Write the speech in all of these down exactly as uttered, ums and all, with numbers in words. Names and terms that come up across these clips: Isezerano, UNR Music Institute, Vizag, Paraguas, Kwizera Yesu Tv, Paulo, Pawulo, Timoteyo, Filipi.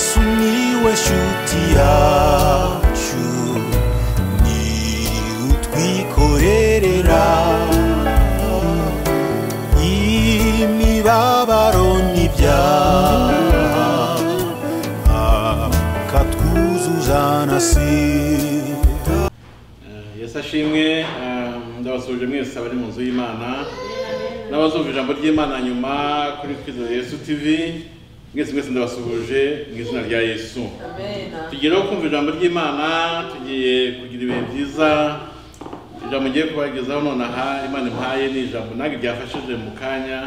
Yesu niwe shuti yacu ni utwikorerera imibabaro n'ibyaha akatwuzuzanasira yesashimwe ndabasuje mwese abari mu nzu y'Imana n'abazumva ijambo ry'Imana nyuma kuri Kwizera Yesu T V mwese mwese ndabasuhuje mu izina rya Yesu amen tugiye kumva ijambo ry'Imana tugiye kugira ibihe byiza ijambo ngiye kubagezaho none aha Imana impaye ni ijambo nage byafashije mu kanya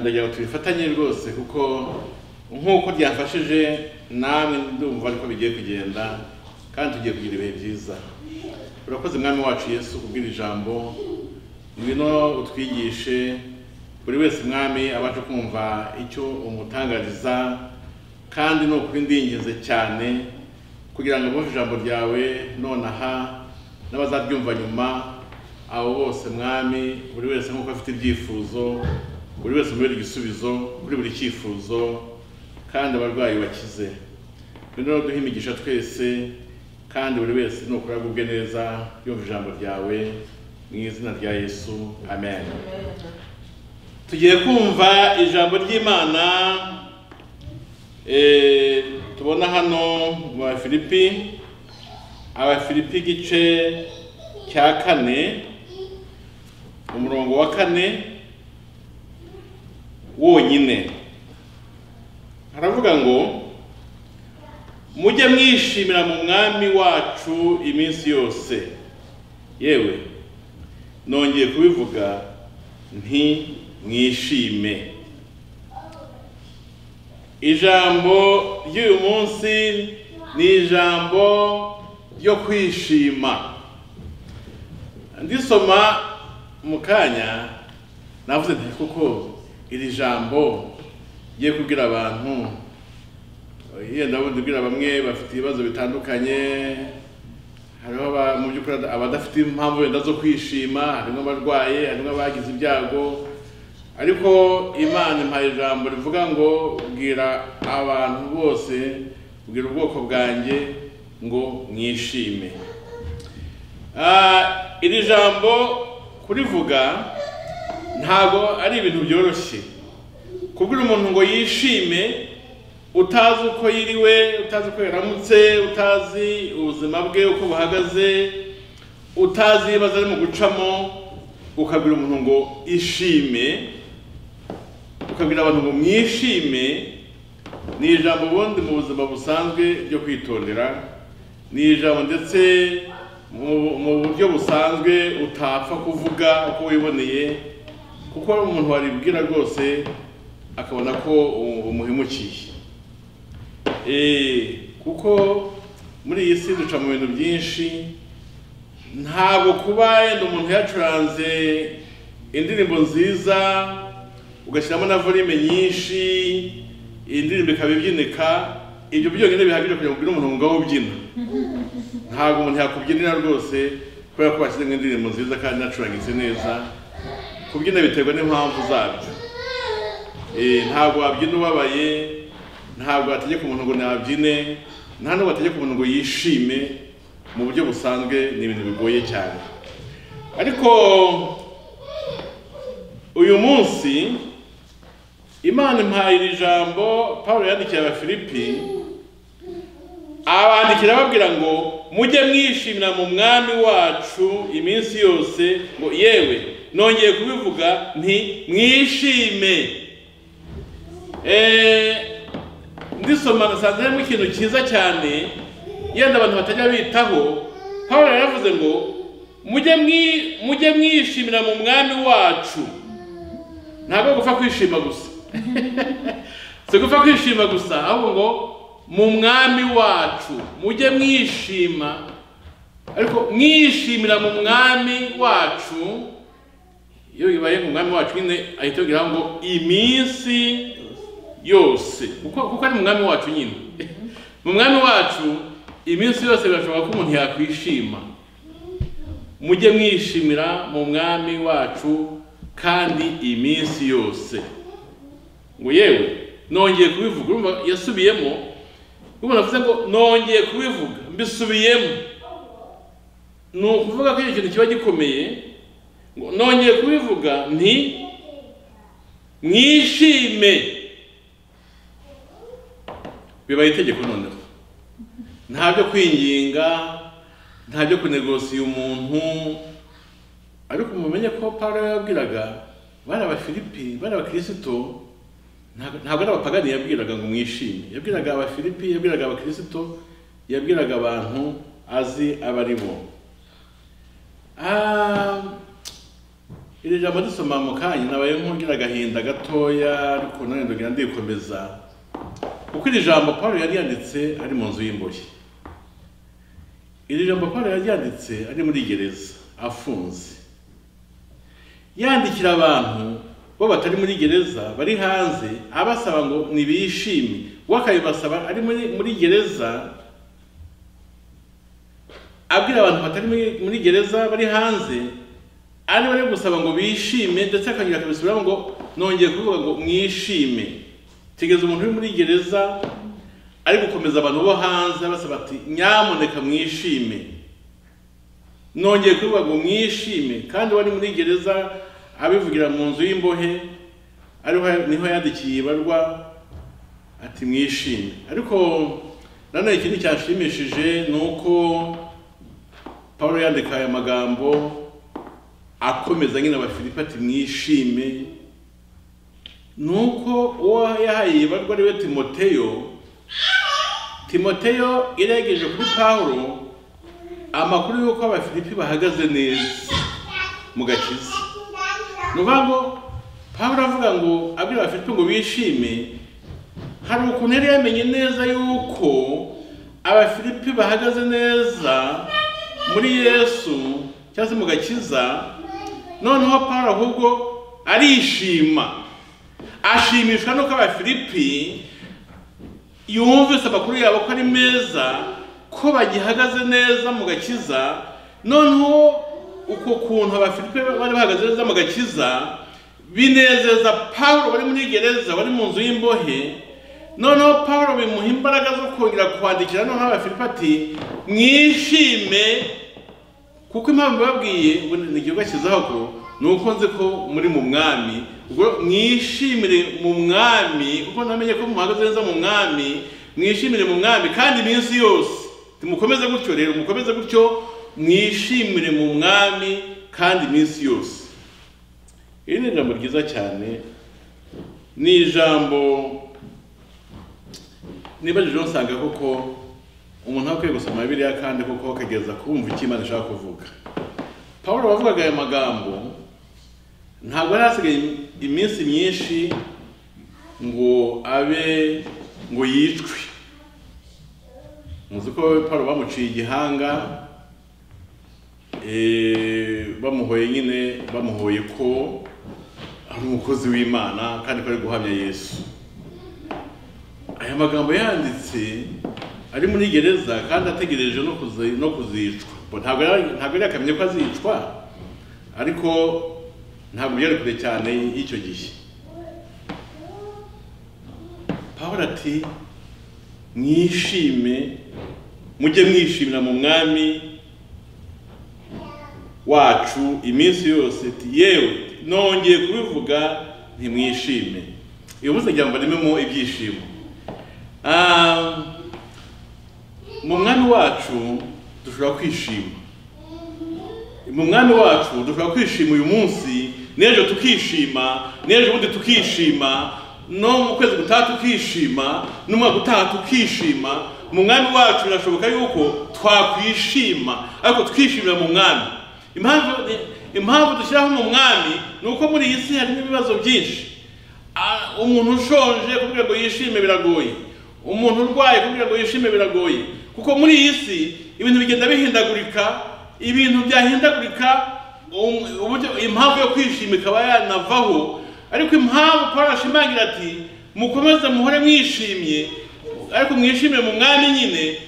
ndagira tubifatanye rwose kuko nkuko byafashije namwe ndumva ariko bigiye kugenda kandi tugiye kugira ibihe byiza urakoze mwami wacu Yesu kubwira ijambo bino utwigishe buri wese mwami abaje kumva icyo umutangariza kandi no kwindingize cyane kugira ngo bumve ijambo ryawe nonaha n'abazabyumva nyuma abo bose mwami buri wese nkuko afite ibyifuzo buri wese umubere igisubizo kuri buri cyifuzo kandi abarwayi bakize bino duhimigisha twese kandi buri wese no kuragubwe neza yumva ijambo ryawe mu izina rya Yesu amen tugiye kumva ijambo ry'Imana eh tubona hano mu Filipi aba Filipi igice cya kane umurongo wa kane wonyine haravuga ngo mujye mwishimira mu mwami wacu iminsi yose yewe nongeye kubivuga nti mwishime ijambo ry'uyu munsi ni ijambo ryo kwishima ndisoma mu kanya navuze nti kuko iri jambo giye kugira abantu yenda bundubwira bamwe bafite ibibazo bitandukanye hariho mu by'ukuri abadafite impamvu wenda zo kwishima harimo abarwaye harimo abagize ibyago ariko Imana impaye ijambo rivuga ngo ubwira abantu bose ubwira ubwoko bwanjye ngo mwishime iri jambo kurivuga ntago ari ibintu byoroshye kubwira umuntu ngo yishime utazi uko yiriwe utazi uko yaramutse utazi ubuzima bwe uko buhagaze utazi ibibazo ari mu gucamo ukabwira umuntu ngo ishime ukabwira abantu ngo mwishime ni ijambo ubundi mu buzima busanzwe ryo kwitondera ni ijambo ndetse mu buryo busanzwe utapfa kuvuga uko wiboneye kuko umuntu waribwira rwose akabona ko umuhimukiye eh kuko muri iyi si duca mu bintu byinshi ntabwo kubaye umuntu yacuranze indirimbo nziza ugashyiramo na volume nyinshi indirimbo ikabibyinika ibyo byonyine bihagije kugira ngo umuntu ngo ubyina ntabwo umuntu yakubyinira rwose kubera ko bashyize indirimbo nziza kandi nacurangitse neza kubyina biterwa n'impamvu zabyo eh ntabwo wabyina ubabaye ntabwo ategeka umuntu ngo nabyine nta n'ubwo ategeka umuntu ngo yishime mu buryo busanzwe ni ibintu bigoye cyane ariko uyu munsi Imana impaye iri jambo Paulo yandikiye Abafilipi abandikira babwira ngo mujye mwishimira mu mwami wacu iminsi yose ngo yewe nongeye kubivuga nti mwishime eh ndisoma nasanzemo ikintu cyiza cyane yenda abantu batajya bitaho Paulo yaravuze ngo mujye mujye mwishimira mu mwami wacu ntabwo gupfa kwishima gusa se gupfa kwishima gusa ahubwo ngo mu mwami wacu mujye mwishima ariko mwishimira mu mwami wacu iyo bibaye mu mwami wacu nyine ahita agira ngo iminsi yose kuko kuko ari mu mwami wacu nyine mu mwami wacu iminsi yose birashoboka ko umuntu yakwishima mujye mwishimira mu mwami wacu kandi iminsi yose ngo yewe nongeye kubivuga urumva yasubiyemo Ubu navuze ngo nongeye kubivuga mbisubiyemo. No kuvuga ko ikintu kiba gikomeye ngo nongeye kubivuga nti mwishime. Bibaye itegeko noneho. Nta byo kwinginga, nta byo kunegosiya umuntu. Ariko mumenye ko Paulo yabwiraga bana ba Filipi, bana ba Kristo, ntabwo n'abapagani yabwiraga ngo mwishime. Yabwiraga aba Filipi, yabwiraga aba Kristo, yabwiraga abantu azi abarimo. Ah, iri jambo dusoma mu kanya nabaye nkongera gahinda gatoya, ariko none ndogira ndikomeza. Kuko iri jambo Paulo yari yanditse ari mu nzu y'imbohe. Iri jambo Paulo yari yanditse ari muri gereza afunze. Yandikira abantu bo batari muri gereza bari hanze abasaba ngo nibishime wakayibasaba ari muri muri gereza abwira abantu batari muri gereza bari hanze ari bari gusaba ngo bishime ndetse akagira akabisubiramo ngo nongeye kuvuga ngo mwishime tigeze umuntu uri muri gereza ari gukomeza abantu bo hanze abasaba ati nyamuneka mwishime nongeye kuvuga ngo mwishime kandi bari muri gereza abivugira mu nzu y'imbohe ariho niho yadikiye barwa ati mwishime ariko nana ikindi cyashimishije nuko Paulo yandika aya magambo akomeza nyina abafilipi ati mwishime nuko uwo yahaye barwa ariwe Timoteyo Timoteyo iregeje kuri Paulo amakuru y'uko abafilipi bahagaze neza mu gakiza Nuvango, Paulo avuga ngo abira abafilipi ngo bishime hari ukuntu yari yamenye neza yuko abafilipi bahagaze neza muri Yesu cyangwa mu gakiza noneho Paulo ahubwo arishima ashimishwa nuko abafilipi yumvise amakuru yabo ko ari meza ko bagihagaze neza mu gakiza noneho uko kuntu abafilipi bari bahagaze neza mu gakiza binezeza Paulo bari muri gereza bari mu nzu y'imbohe noneho Paulo bimuha imbaraga zo kongera kwandikira no abafilipi ati mwishime kuko impamvu babwiye n'igihe gakizaho ko nuko nzi ko muri mu mwami ubwo mwishimire mu mwami uko namenye ko muhagaze neza mu mwami mwishimire mu mwami kandi iminsi yose timukomeze gutyo rero mukomeze gutyo mwishimire mu mwami kandi iminsi yose iri ni ijambo ryiza cyane ni ijambo nibajije nsanga koko umuntu akwiye gusoma Bibiliya kandi koko akageza kumva iki Imana ishaka kuvuga Paulo wavugaga aya magambo ntabwo yarasigaye iminsi myinshi ngo abe ngo yicwe muzi ko Paulo bamuciye igihanga eh bamuhoye nyine bamuhoye ko ari umukozi w'Imana kandi ko ari guhamya Yesu aya magambo yanditse ari muri gereza kandi ategereje no kuzi no kuzicwa ntabwo ntabwo yakamye ko azicwa ariko ntabwo byari kure cyane icyo gihe Paulo ati mwishime mujye mwishimira mu mwami wacu iminsi yose ti yewe nongeye kubivuga nti mwishime iyo bose cyangwa nimemo ibyishimo ah mu mwami wacu dushobora kwishima mu mwami wacu dushobora kwishima uyu munsi n'ejo tukishima n'ejo bundi tukishima no mu kwezi gutatu tukishima no mu mwaka gutatu tukishima mu mwami wacu birashoboka yuko twakwishima ariko tukishimira mu mwami Impamvu impamvu dushyiraho mu mwami nuko muri iyi si harimo ibibazo byinshi umuntu ushonje kugira ngo yishime biragoye umuntu urwaye kugira ngo yishime biragoye kuko muri iyi si ibintu bigenda bihindagurika ibintu byahindagurika impamvu yo kwishima ikaba yanavaho ariko impamvu Paulo ashimangira ati mukomeze muhore mwishimye ariko mwishimire mu mwami nyine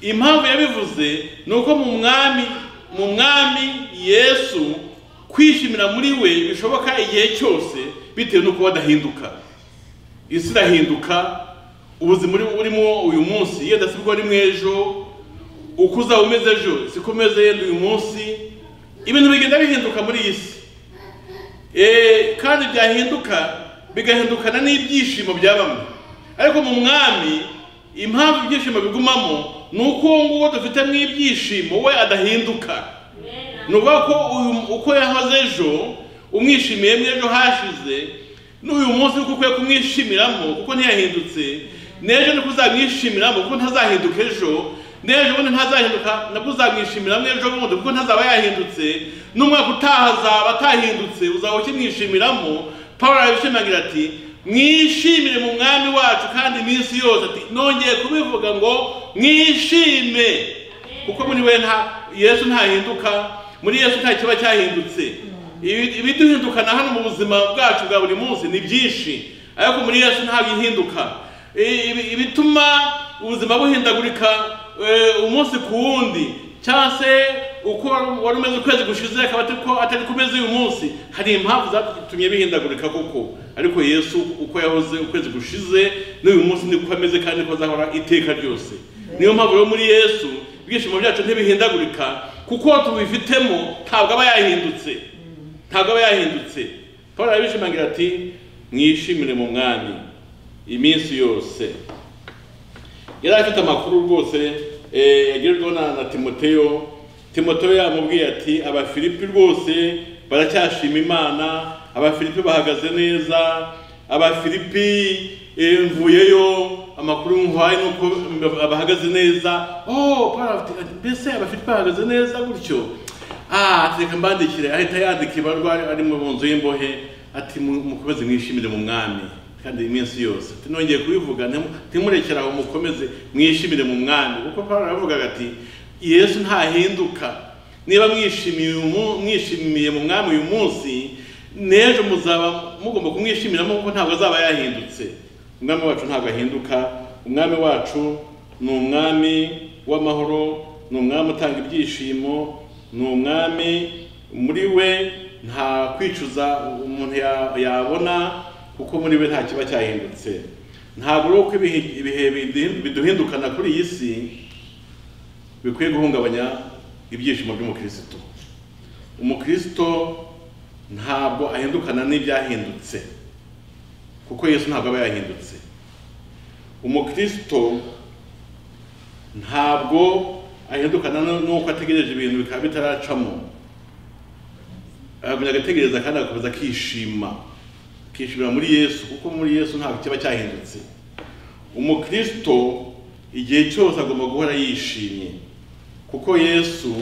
impamvu yabivuze nuko mu mwami mu mwami Yesu kwishimira muri we bishoboka igihe cyose bitewe nuko badahinduka isirahinduka ubuzima urimo uyu munsi iyo dasubwo ari mwejo ukuza umeze ejo sikomeze yenda uyu munsi ibintu bigenda bihinduka muri isi eh kandi byahinduka bigahindukana n'ibyishimo byabamwe ariko mu mwami impamvu ibyishimo bigumamo nuko ngo dufite n'ibyishimo we adahinduka nuba ko uko yahaze ejo umwishimiye mwejo hashize n'uyu munsi ukukwe kumwishimiramo kuko ntiyahindutse nejo n'ukuzamwishimiramo kuko ntazahinduka ejo nejo bone ntazahinduka nakuzamwishimira mwejo bundi kuko ntazaba yahindutse n'umwaka utahaza batahindutse uzaho kimwishimiramo Paul abishimangira ati mwishimire mu mwami wacu kandi iminsi yose ati nongeye kubivuga ngo mwishime kuko muri we nta Yesu ntahinduka muri Yesu nta kiba cyahindutse ibiduhinduka na hano mu buzima bwacu bwa buri munsi ni byinshi ariko muri Yesu nta bihinduka ibituma ubuzima buhindagurika umunsi kuwundi cyase uko wari umeze kwezi gushize akabati ko atari kumeze uyu munsi hari impamvu zatumye bihindagurika koko ariko Yesu uko yahoze ukwezi gushize n'uyu munsi niko ameze kandi ko zahora iteka ryose niyo mpamvu yo muri Yesu ibyishimo byacu ntibihindagurika kuko tubifitemo ntabwo aba yahindutse ntabwo aba yahindutse Paul abishimangira ati mwishimire mu mwami iminsi yose yari afite amakuru rwose yagirirwa na Timoteyo Timoteyo yamubwiye ati abafilipi rwose baracyashima Imana abafilipi bahagaze neza abafilipi mvuyeyo amakuru nkwaye nuko bahagaze neza oh mbese abafilipi bahagaze neza gutyo ah reka mbandikire ahita yandika ibarwa ari mu nzu y'imbohe ati mukomeze mwishimire mu mwami kandi iminsi yose tinongeye kubivuga ntimurekeraho mukomeze mwishimire mu mwami kuko Paulo aravuga ati Yesu ntahinduka niba mwishimiye mwishimiye mu mwami uyu munsi nejo muzaba mugomba kumwishimira kuko ntabwo azaba yahindutse umwami wacu ntabwo ahinduka umwami wacu ni umwami w'amahoro ni umwami utanga ibyishimo ni umwami muri we nta kwicuza umuntu yabona kuko muri we nta kiba cyahindutse ntabwo rwo ibihe biduhindukana kuri iyi si bikwiye guhungabanya ibyishimo by'umukristo umukristo ntabwo ahindukana n'ibyahindutse kuko Yesu ntabwo aba yahindutse umukristo ntabwo ahindukana n'uko ategereje ibintu bikaba bitaracamo agomba agategereza kandi agakomeza akishima kishimira muri Yesu kuko muri Yesu ntabwo kiba cyahindutse umukristo igihe cyose agomba guhora yishimye kuko Yesu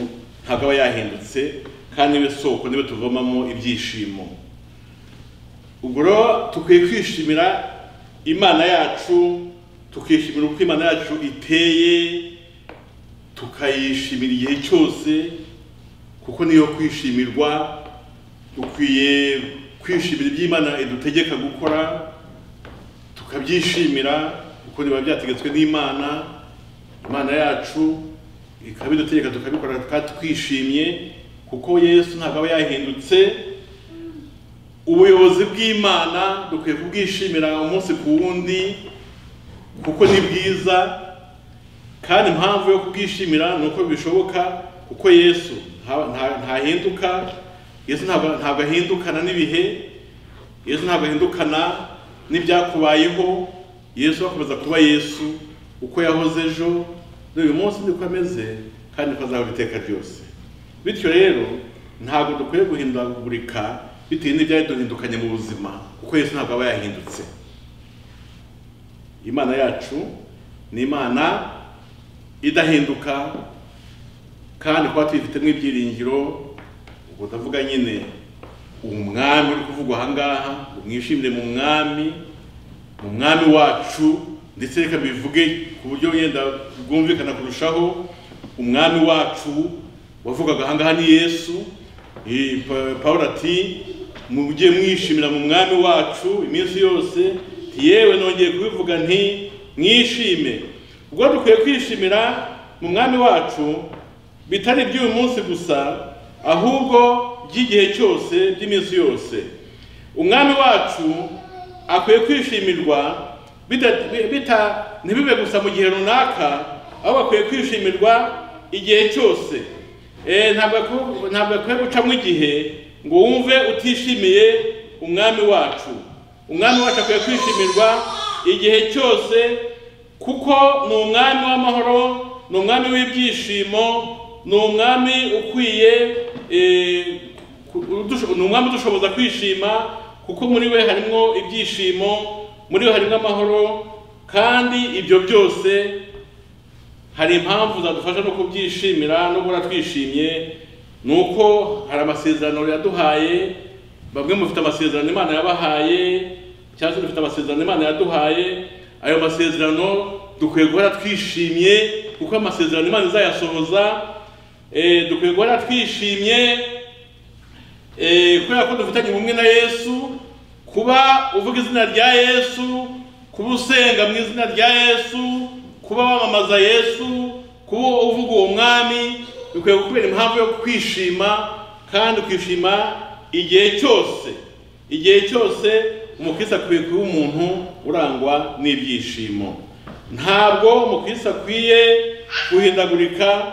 ntabwo aba yahindutse kandi we soko niwe tuvomamo ibyishimo ubwo rero tukwiye kwishimira Imana yacu tukishimira uko Imana yacu iteye tukayishimira igihe cyose kuko niyo kwishimirwa dukwiye kwishimira iby'Imana idutegeka gukora tukabyishimira kuko niba byategetswe n'Imana Imana yacu ikabidutegeka tukabikora tukatwishimye kuko Yesu ntabwo aba yahindutse ubuyobozi bw'Imana dukwiye kubwishimira umunsi ku wundi kuko ni bwiza kandi impamvu yo kubwishimira ni uko bishoboka kuko Yesu ntahinduka Yesu ntabwo ahindukana n'ibihe Yesu ntabwo ahindukana n'ibyakubayeho Yesu akomeza kuba Yesu uko yahoze ejo n'uyu munsi niko ameze kandi azahora iteka ryose bityo rero ntabwo dukwiye guhindagurika bitewe n'ibyari duhindukanye mu buzima kuko Yesu ntabwo aba yahindutse Imana yacu ni Imana idahinduka kandi kuba tuyifitemo ibyiringiro ubwo ndavuga nyine umwami uri kuvugwa ahangaha umwishimire mu mwami mu mwami wacu ndetse reka bivuge ku buryo yenda bwumvikana kurushaho umwami wacu wavugaga ahangaha ni Yesu Paul ati mujye mwishimira mu mwami wacu iminsi yose yewe nongeye kubivuga nti mwishime ubwo dukwiye kwishimira mu mwami wacu bitari iby'uyu munsi gusa ahubwo by'igihe cyose by'iminsi yose umwami wacu akwiye kwishimirwa bita ntibibe gusa mu gihe runaka aho bakwiye kwishimirwa igihe cyose. Eh ntabwo ntabwo kwiye gucamwe igihe ngo wumve utishimiye umwami wacu. Umwami wacu akwiye kwishimirwa igihe cyose kuko ni umwami w'amahoro, ni umwami w'ibyishimo, ni umwami ukwiye eh ni umwami udushoboza kwishima kuko muri we harimo ibyishimo, muri we harimo amahoro, kandi ibyo byose hari impamvu zadufasha no kubyishimira no gura twishimye. Nuko hari amasezerano yaduhaye, bamwe mufite amasezerano Imana yabahaye cyangwa dufite amasezerano Imana yaduhaye. Ayo masezerano dukwiye gura twishimye kuko amasezerano Imana izayasohoza. Eh dukwiye gura twishimye eh kuba ko dufitanye umwe na Yesu, kuba uvuga izina rya Yesu, kuba usenga mu izina rya Yesu, kuba wamamaza Yesu, kuba uvuga uwo mwami, bikwiye kubera impamvu yo kwishima, kandi kwishima igihe cyose. Igihe cyose umukristo akwiye kuba umuntu urangwa n'ibyishimo. Ntabwo umukristo akwiye guhindagurika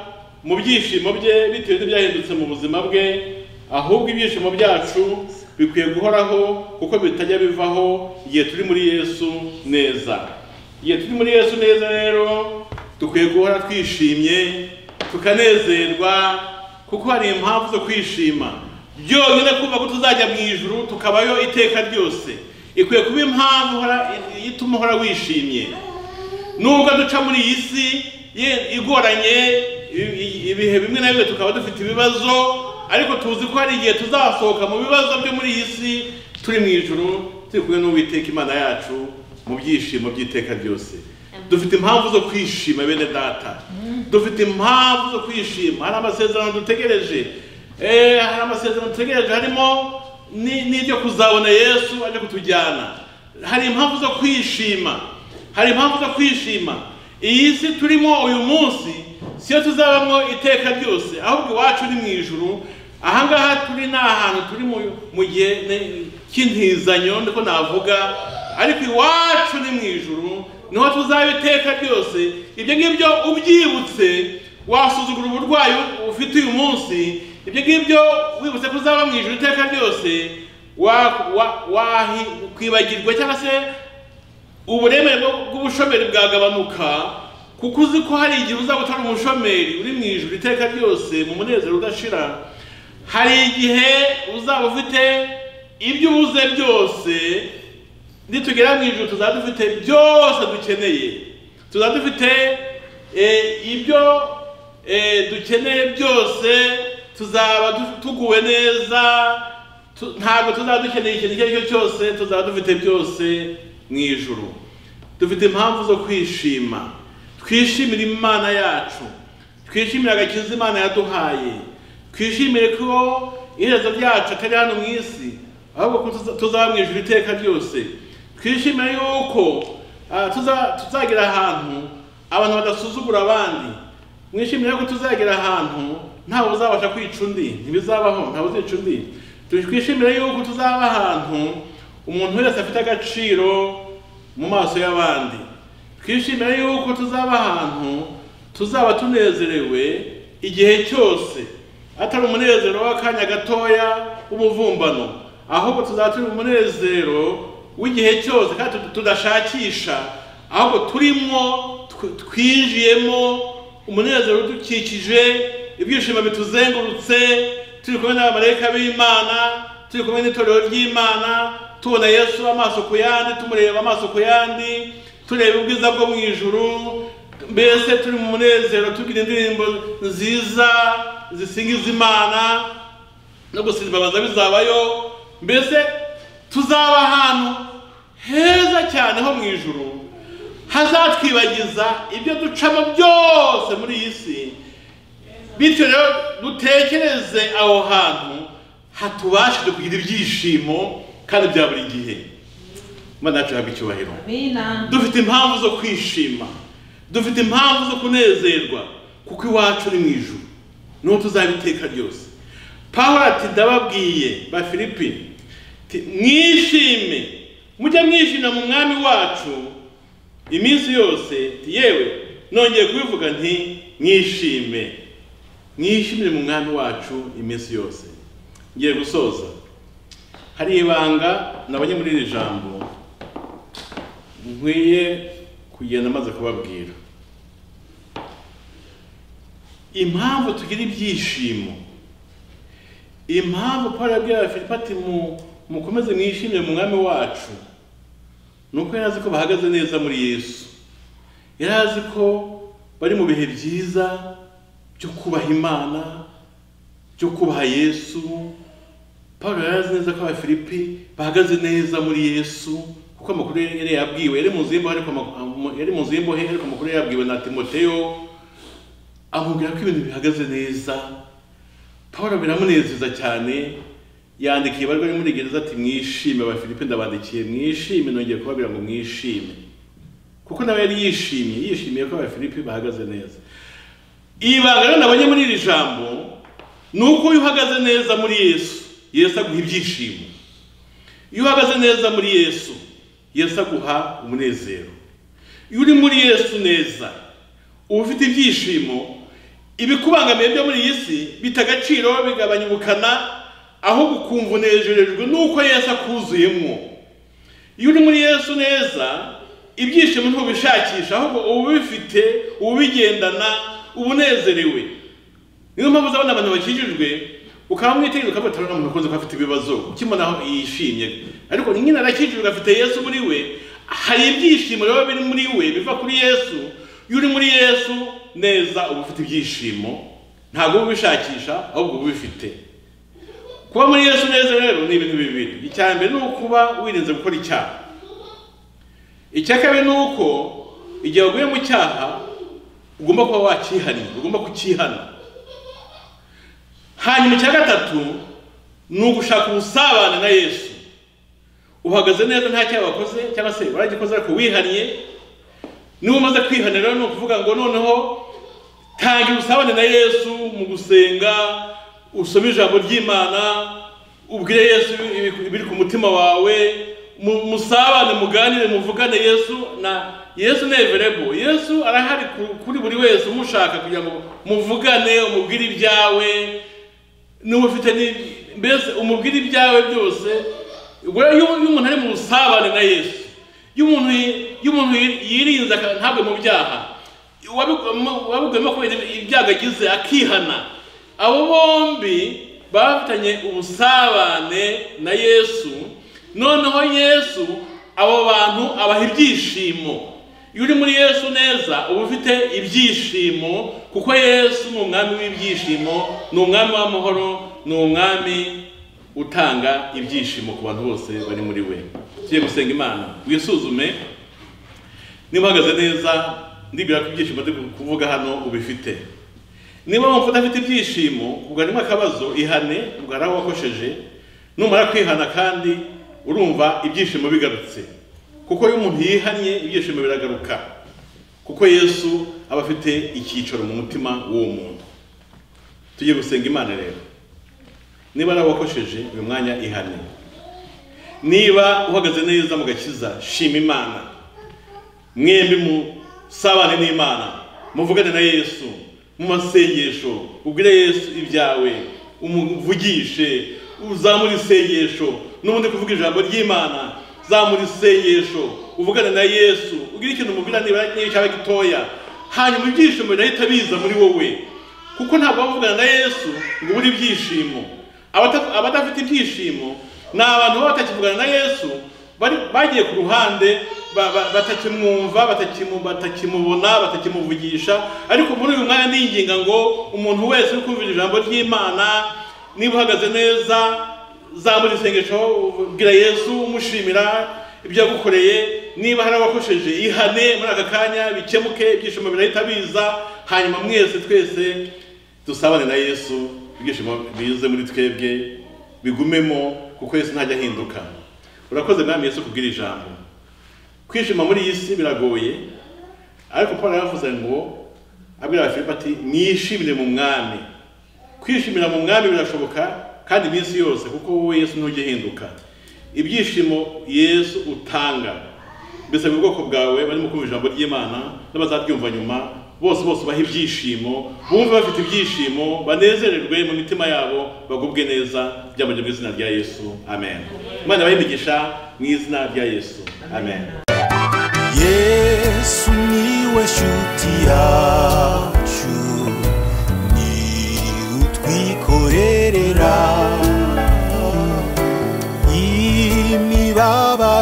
mu byishimo bye bitewe n'ibyahindutse mu buzima bwe, ahubwo ibyishimo byacu bikwiye guhoraho kuko bitajya bivaho igihe turi muri Yesu neza. Igihe turi muri Yesu neza rero dukwiye guhora twishimye tukanezerwa kuko hari impamvu zo kwishima. Byonyine kuva ko tuzajya mu ijuru tukabayo iteka ryose ikwiye kuba impamvu ituma uhora wishimye. Nubwo duca muri iyi si igoranye, ibihe bimwe na bimwe tukaba dufite ibibazo, ariko tuzi ko hari igihe tuzasohoka mu bibazo byo muri iyi si turi mu ijuru turi kumwe n'Uwiteka Imana yacu mu byishimo by'iteka byose. Dufite impamvu zo kwishima bene data, dufite impamvu zo kwishima. Hari amasezerano dutegereje, eh hari amasezerano dutegereje harimo n'ibyo kuzabona Yesu aje kutujyana. Hari impamvu zo kwishima, hari impamvu zo kwishima. Iyi si turimo uyu munsi siyo tuzabamo iteka byose, ahubwo iwacu ni mu ijuru. Ahangaha turi n'ahantu turi mu gihe cy'intizanyo ndiko navuga, ariko iwacu ni mu ijuru niho tuzaba iteka byose. Ibyo ngibyo ubyibutse wasuzugura uburwayi ufite uyu munsi, ibyo ngibyo wibutse kuzaba mu ijuru iteka byose, wakwibagirwa cyangwa se uburemere bw'ubushomeri bwagabanuka kuko uzi ko hari igihe uzaba utari umushomeri uri mu ijuru iteka byose mu munezero udashira. Hari igihe uzaba ufite ibyo ubuze byose, nitugera mu ijuru tuzaba dufite byose dukeneye, tuzaba dufite ibyo dukeneye byose, tuzaba tuguwe neza, ntabwo tuzaba dukeneye ikintu icyo ari cyo cyose, tuzaba dufite byose mu ijuru. Dufite impamvu zo kwishima, twishimira Imana yacu, twishimira agakiza Imana yaduhaye, twishimire ko iherezo ryacu atari hano mu isi ahubwo tuzaba mu ijuru iteka ryose. Twishimire yuko tuzagera ahantu abantu badasuzugura abandi, mwishimire ko tuzagera ahantu ntawe uzabasha kwica undi, ntibizabaho, ntawe uzica undi. Twishimire yuko tuzaba ahantu umuntu wese afite agaciro mu maso y'abandi. Twishimire yuko tuzaba ahantu tuzaba tunezerewe igihe cyose, atari umunezero w'akanya gatoya w'umuvumbano, ahubwo tuzaba turi umunezero w'igihe cyose kandi tudashakisha, ahubwo turimo twinjiyemo umunezero udukikije, ibyishimo bituzengurutse, turi kumwe n'abamarayika b'Imana, turi kumwe n'itorero ry'Imana, tubona Yesu amaso ku yandi, tumureba amaso ku yandi, tureba ubwiza bwo mu ijuru, mbese turi mu munezero tugira indirimbo nziza zisingiza Imana no gusimbaza bizabayo. Mbese tuzaba ahantu heza cyane ho mu ijuru hazatwibagiza ibyo ducamo byose muri iyi si. Bityo rero dutekereze aho hantu hatubashije kugira ibyishimo kandi bya buri gihe. Imana yacu icyubahiro. Dufite impamvu zo kwishima, dufite impamvu zo kunezerwa kuko iwacu uri mu ijuru niho tuzaba iteka ryose. Pawulo ati ndababwiye ba Filipi mwishime, mujye mwishimira mu mwami wacu iminsi yose yewe nongeye kubivuga nti mwishime mwishimire mu mwami wacu iminsi yose. Ngiye gusoza hari ibanga nabanye muri iri jambo nkwiye kugenda maze kubabwira impamvu tugira ibyishimo, impamvu Pawulo yabwira Filipi ati mukomeze mwishimire mu mwami wacu. Nuko yari azi ko bahagaze neza muri Yesu, yari azi ko bari mu bihe byiza byo kubaha Imana, byo kubaha Yesu. Pawulo yari azi neza ko Abafilipi bahagaze neza muri Yesu, kuko amakuru yari yabwiwe, yari mu zimbo he, ariko amakuru yari yabwiwe na Timoteyo amubwira ko ibintu bihagaze neza. Pawulo biramunezeza cyane, yandikiye bari bari muri gereza ati mwishime. Abafilipi ndabandikiye mwishime, nongeye kubabwira ngo mwishime, kuko nawe yari yishimye, yishimiye ko Abafilipi bahagaze neza. Ibanga rero nabonye muri iri jambo nuko uhagaze neza muri Yesu, Yesu aguha ibyishimo. Iyo uhagaze neza muri Yesu, Yesu aguha umunezero. Iyo uri muri Yesu neza, ufite ibyishimo, ibikubangamiye byo muri isi bitagaciro, bigabanya ubukana, aho gukumva unejejwe nuko Yesu akuzuyemo. Iyo uri muri Yesu neza, ibyishimo ntubishakisha, ahubwo ubifite, ubigendana, ubunezerewe. Niyo mpamvu uzabona abantu bakijijwe ukamwitegereza ukabatara n'umuntu ukunze ko afite ibibazo ukimona aho yishimye, ariko nyine arakijijwe afite Yesu muri we. Hari ibyishimo rero biri muri we biva kuri Yesu. Iyo uri muri Yesu neza, uba ufite ibyishimo, ntabwo ubishakisha ahubwo ubifite. Kuba muri Yesu neza rero ni ibintu bibiri. Icya mbere ni ukuba wirinze gukora icyaha. Icya kabiri ni uko igihe uguye mu cyaha ugomba kuba wakihariye, ugomba kukihana. Hanyuma icya gatatu ni ugushaka ubusabane na Yesu. Uhagaze neza nta cyaha wakoze cyangwa se waragikoze ariko wihariye, niba umaze kwihanira no kuvuga ngo noneho tangira ubusabane na Yesu mu gusenga, usome ijambo ry'Imana, ubwire Yesu ibiri ku mutima wawe, musabane, muganire, muvugane Yesu na Yesu neverebo. Yesu arahari kuri buri wese umushaka kugira ngo muvugane, umubwire ibyawe, niba ufite mbese umubwire ibyawe byose. Iyo umuntu ari mu busabane na Yesu, iyo umuntu yirinze ntabwo mu byaha wabigwemo kubera ibyago agize akihana, abo bombi bafitanye ubusabane na Yesu. Noneho Yesu abo bantu abaha ibyishimo. Iyo uri muri Yesu neza uba ufite ibyishimo, kuko Yesu ni umwami w'ibyishimo, ni umwami w'amahoro, ni umwami utanga ibyishimo ku bantu bose bari muri we. Tugiye gusenga Imana, wisuzume niba uhagaze neza, ndibwira ko ibyishimo byo kuvuga hano ubifite. Niba wumva udafite ibyishimo ugarimo akabazo, ihane ugaraho wakosheje. Numara kwihana kandi urumva ibyishimo bigarutse, kuko iyo umuntu yihanye ibyishimo biragaruka, kuko Yesu aba afite icyicaro mu mutima w'uwo muntu. Tugiye gusenga Imana rero, niba nawe wakosheje uyu mwanya ihane. Niba uhagaze neza mu gakiza shima Imana. Mwembi musabane n'Imana, muvugane na Yesu mu masengesho, ubwire Yesu ibyawe, umuvugishe, uzamura isengesho. N'ubundi kuvuga ijambo ry'Imana, zamura isengesho, uvugane na Yesu, ugire ikintu umubwira niba n'icyaba gitoya. Hanyuma ibyishimo birahita biza muri wowe, kuko ntabwo bavugana na Yesu ngo buri ibyishimo. Abadafite ibyishimo ni abantu baba batakivugana na Yesu, bagiye ku ruhande, batakimwumva, batakimubona, batakimuvugisha. ariko muri uyu mwanya ndinginga ngo umuntu wese uri kumvira ijambo ry'Imana, niba uhagaze neza zamura isengesho, ubwira Yesu, umushimira ibyo yagukoreye. niba hari abakosheje ihane muri aka kanya, bikemuke, ibyishimo birahita biza. Hanyuma mwese twese dusabane na Yesu, ibyishimo bize muri twebwe, bigumemo, kuko Yesu ntajya ahinduka. Urakoze mwami Yesu kubwira ijambo. Kwishima muri iyi si biragoye, ariko Pawulo yavuze ngo abwira Abafilipi ati mwishimire mu mwami. Kwishimira mu mwami birashoboka kandi iminsi yose, kuko wowe Yesu ntujya uhinduka. Ibyishimo Yesu utanga mbese mu bwoko bwawe bari mu kumva ijambo ry'Imana n'abazabyumva nyuma bose bose bahe ibyishimo bumve bafite ibyishimo banezererwe mu mitima yabo bagubwe neza by'amajye mu izina rya Yesu amen Imana bayimigisha mu izina rya Yesu amen Yesu niwe shuti yacu ni utwikorerera imibaba